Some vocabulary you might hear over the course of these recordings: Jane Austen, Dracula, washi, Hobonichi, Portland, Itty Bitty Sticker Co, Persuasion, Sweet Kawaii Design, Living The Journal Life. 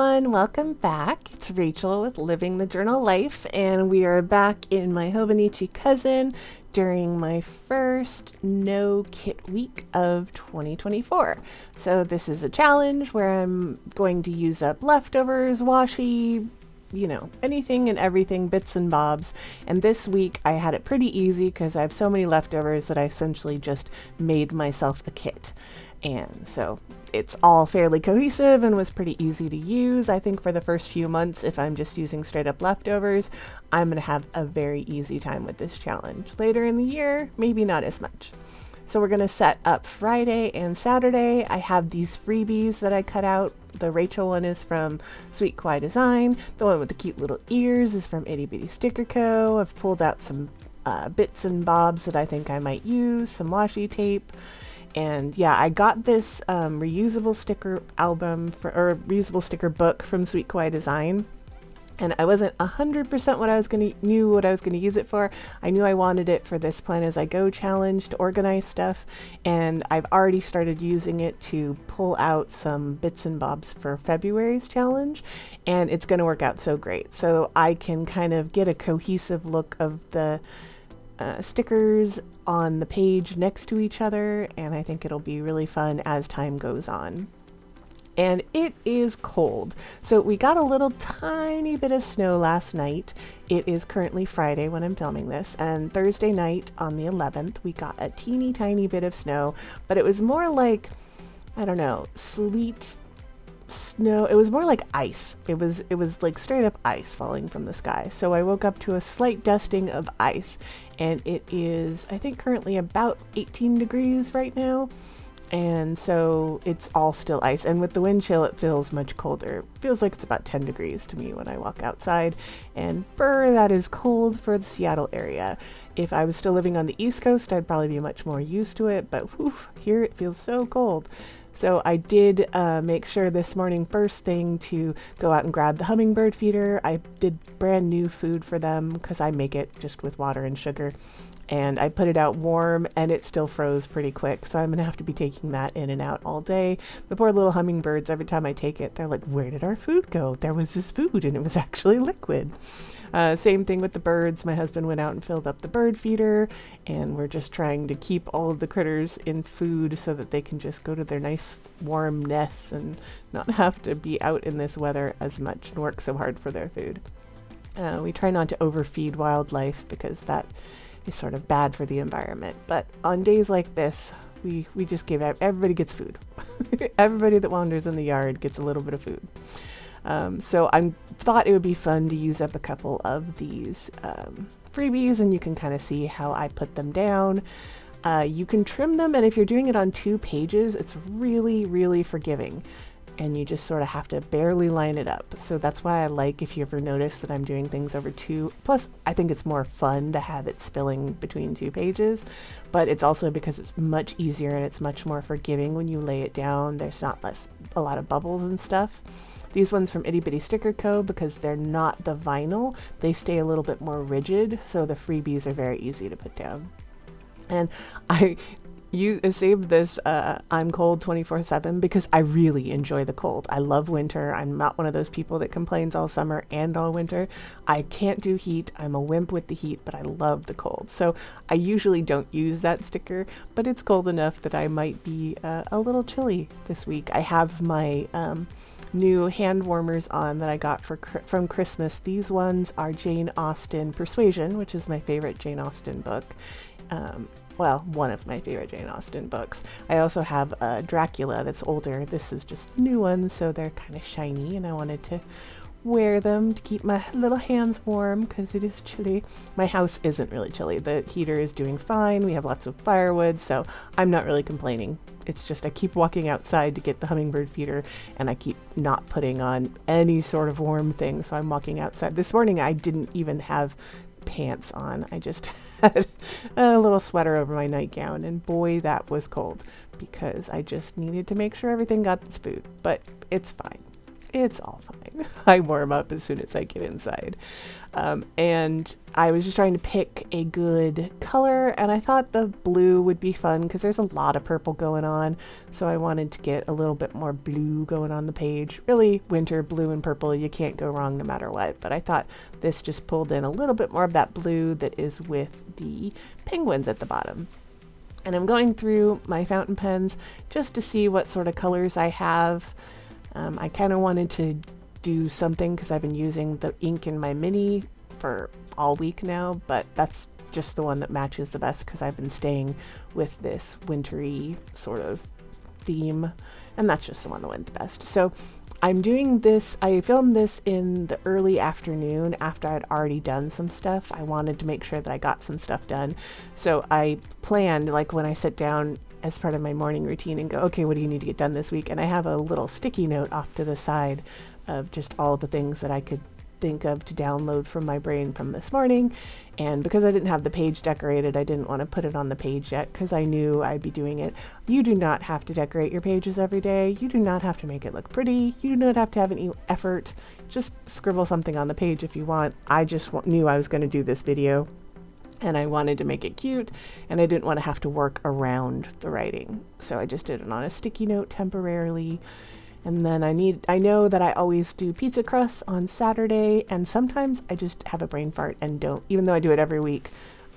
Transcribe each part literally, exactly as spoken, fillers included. everyone, welcome back. It's Rachel with Living the Journal Life, and we are back in my Hobonichi cousin during my first no kit week of twenty twenty-four. So this is a challenge where I'm going to use up leftovers, washi, you know, anything and everything, bits and bobs. And this week I had it pretty easy because I have so many leftovers that I essentially just made myself a kit. And so it's all fairly cohesive and was pretty easy to use. I think for the first few months, if I'm just using straight up leftovers, I'm going to have a very easy time with this challenge. Later in the year, maybe not as much. So we're going to set up Friday and Saturday. I have these freebies that I cut out. The Rachel one is from Sweet Kawaii Design. The one with the cute little ears is from Itty Bitty Sticker Co. I've pulled out some uh, bits and bobs that I think I might use, some washi tape. And yeah, I got this um, reusable sticker album for, or reusable sticker book from Sweet Kawaii Design. And I wasn't one hundred percent what I was gonna knew what I was gonna use it for. I knew I wanted it for this Plan As I Go challenge to organize stuff, and I've already started using it to pull out some bits and bobs for February's challenge, and it's gonna work out so great. So I can kind of get a cohesive look of the uh, stickers on the page next to each other, and I think it'll be really fun as time goes on. And it is cold. So we got a little tiny bit of snow last night. It is currently Friday when I'm filming this, and Thursday night on the eleventh, we got a teeny tiny bit of snow, but it was more like, I don't know, sleet, snow. It was more like ice. It was, it was like straight up ice falling from the sky. So I woke up to a slight dusting of ice, and it is, I think, currently about eighteen degrees right now. And so it's all still ice, and with the wind chill it feels much colder. It feels like it's about ten degrees to me when I walk outside, and brr, that is cold for the Seattle area. If I was still living on the East Coast, I'd probably be much more used to it, but whew, here it feels so cold. So I did uh, make sure this morning first thing to go out and grab the hummingbird feeder. I did brand new food for them because I make it just with water and sugar. And I put it out warm, and it still froze pretty quick, so I'm gonna have to be taking that in and out all day. The poor little hummingbirds, every time I take it, they're like, where did our food go? There was this food, and it was actually liquid. Uh, same thing with the birds. My husband went out and filled up the bird feeder, and we're just trying to keep all of the critters in food so that they can just go to their nice warm nests and not have to be out in this weather as much and work so hard for their food. Uh, we try not to overfeed wildlife because that is sort of bad for the environment, but on days like this, we, we just give out, everybody gets food. Everybody that wanders in the yard gets a little bit of food. Um, so I thought it would be fun to use up a couple of these um, freebies, and you can kind of see how I put them down. Uh, you can trim them, and if you're doing it on two pages, it's really, really forgiving. And you just sort of have to barely line it up. So that's why I like, if you ever notice that I'm doing things over two, plus I think it's more fun to have it spilling between two pages, but it's also because it's much easier and it's much more forgiving when you lay it down. There's not less, a lot of bubbles and stuff. These ones from Itty Bitty Sticker Co, because they're not the vinyl, they stay a little bit more rigid, so the freebies are very easy to put down. And I You saved this uh, I'm cold twenty-four seven because I really enjoy the cold. I love winter. I'm not one of those people that complains all summer and all winter. I can't do heat. I'm a wimp with the heat, but I love the cold. So I usually don't use that sticker, but it's cold enough that I might be uh, a little chilly this week. I have my um, new hand warmers on that I got for from Christmas. These ones are Jane Austen Persuasion, which is my favorite Jane Austen book. Um, Well, one of my favorite Jane Austen books. I also have uh, Dracula that's older. This is just the new one, so they're kind of shiny, and I wanted to wear them to keep my little hands warm because it is chilly. My house isn't really chilly. The heater is doing fine. We have lots of firewood, so I'm not really complaining. It's just I keep walking outside to get the hummingbird feeder, and I keep not putting on any sort of warm thing, so I'm walking outside. This morning I didn't even have pants on. I just had a little sweater over my nightgown, and boy, that was cold because I just needed to make sure everything got this food, but it's fine. it's all fine. I warm up as soon as I get inside. Um, and I was just trying to pick a good color, and I thought the blue would be fun because there's a lot of purple going on, so I wanted to get a little bit more blue going on the page. Really, winter, blue and purple, you can't go wrong no matter what, but I thought this just pulled in a little bit more of that blue that is with the penguins at the bottom. And I'm going through my fountain pens just to see what sort of colors I have. Um, I kind of wanted to do something because I've been using the ink in my mini for all week now, but that's just the one that matches the best because I've been staying with this wintry sort of theme, and that's just the one that went the best. So I'm doing this, I filmed this in the early afternoon after I'd already done some stuff. I wanted to make sure that I got some stuff done. So I planned, like when I sit down as part of my morning routine and go, okay, what do you need to get done this week? And I have a little sticky note off to the side of just all the things that I could think of to download from my brain from this morning. And because I didn't have the page decorated, I didn't want to put it on the page yet because I knew I'd be doing it. You do not have to decorate your pages every day. You do not have to make it look pretty. You do not have to have any effort. Just scribble something on the page if you want. I just knew I was going to do this video, and I wanted to make it cute, and I didn't want to have to work around the writing. So I just did it on a sticky note temporarily. And then I need, I know that I always do pizza crusts on Saturday, and sometimes I just have a brain fart and don't, even though I do it every week,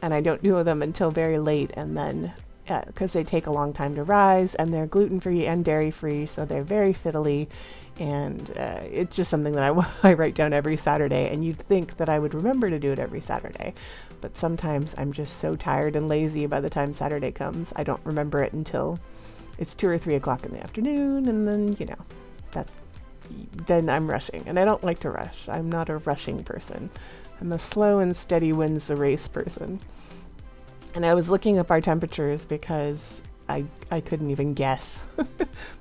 and I don't do them until very late, and then, because uh, they take a long time to rise, and they're gluten-free and dairy-free, so they're very fiddly, and uh, it's just something that I, I write down every Saturday, and you'd think that I would remember to do it every Saturday, but sometimes I'm just so tired and lazy by the time Saturday comes, I don't remember it until it's two or three o'clock in the afternoon, and then, you know, that, then I'm rushing, and I don't like to rush. I'm not a rushing person. I'm a slow and steady wins the race person. And I was looking up our temperatures because I, I couldn't even guess.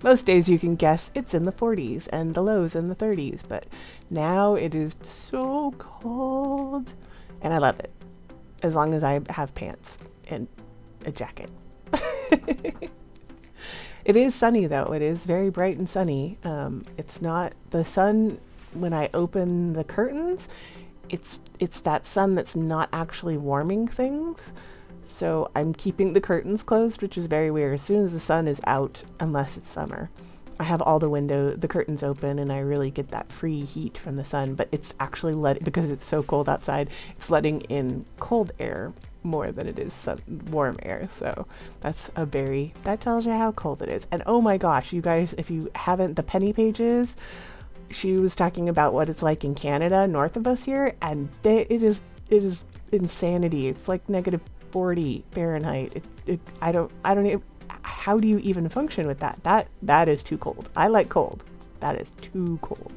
Most days you can guess it's in the forties and the lows in the thirties, but now it is so cold, and I love it, as long as I have pants and a jacket. It is sunny though. It is very bright and sunny. Um, it's not the sun when I open the curtains. It's it's that sun that's not actually warming things. So I'm keeping the curtains closed, which is very weird. As soon as the sun is out, unless it's summer, I have all the window, the curtains open, and I really get that free heat from the sun. But it's actually let because it's so cold outside. It's letting in cold air more than it is sun, warm air. So that's a very, that tells you how cold it is. And oh my gosh, you guys, if you haven't, the Penny Pages, she was talking about what it's like in Canada, north of us here, and they, it is, it is insanity. It's like negative forty Fahrenheit. It, it, I don't, I don't even, how do you even function with that? That, that is too cold. I like cold. That is too cold.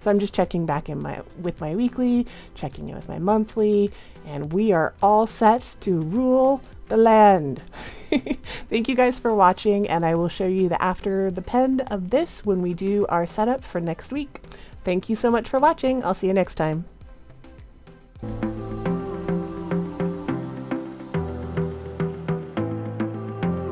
So I'm just checking back in my with my weekly, checking in with my monthly, and we are all set to rule the land. Thank you guys for watching, and I will show you the after the pen of this when we do our setup for next week. Thank you so much for watching. I'll see you next time.